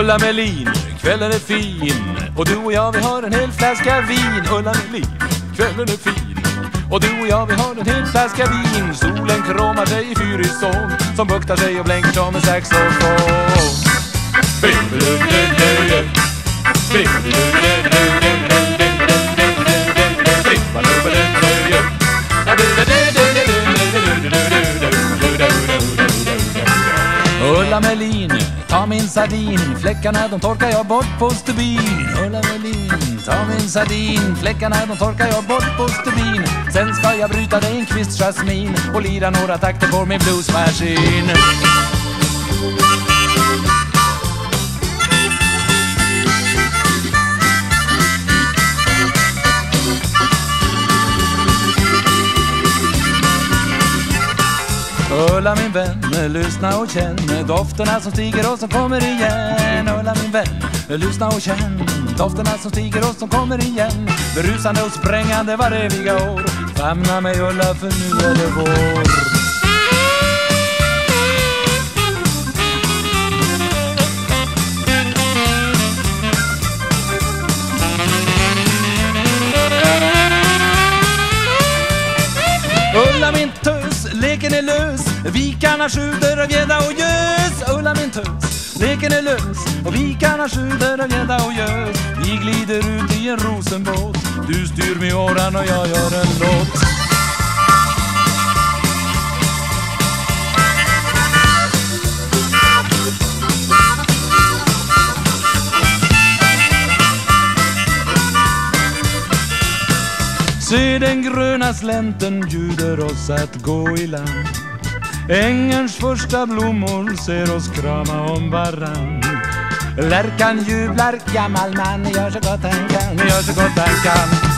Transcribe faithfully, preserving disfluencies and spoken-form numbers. Ulla Melin, kvällen är fin och du och jag vi har en hel flaska vin. Ulla Melin, kvällen är fin och du och jag vi har en hel flaska vin. Solen kromar dig i fyrig sång som buktar sig och blänker som en saxofon. Ulla Melin, ta min sardin, fläckarna de torkar jag bort på stubin. Ulla Melin, ta min sardin, fläckarna de torkar jag bort på stubin. Sen ska jag bryta dig en kvist jasmin och lira några takter på min bluesmaskin. Ulla min vän, lyssna och känn dofterna som stiger och som kommer igen. Ulla min vän, lyssna och känn dofterna som stiger och som kommer igen. Berusande och sprängande var eviga år. Famna mig Ulla för nu är det vår. Ulla min tös, leken är lös, vikarna sjuder av gädda och gös. Ulla min tös, leken är lös och vikarna sjuder av gädda och gös. Vi glider ut i en rosenbåt, du styr med åran och jag gör en låt. Se den gröna slänten bjuder oss att gå i land. Ängens första blommor ser oss krama om varann. Lärkan jublar, gammal man gör så gott han kan, gör så gott han kan.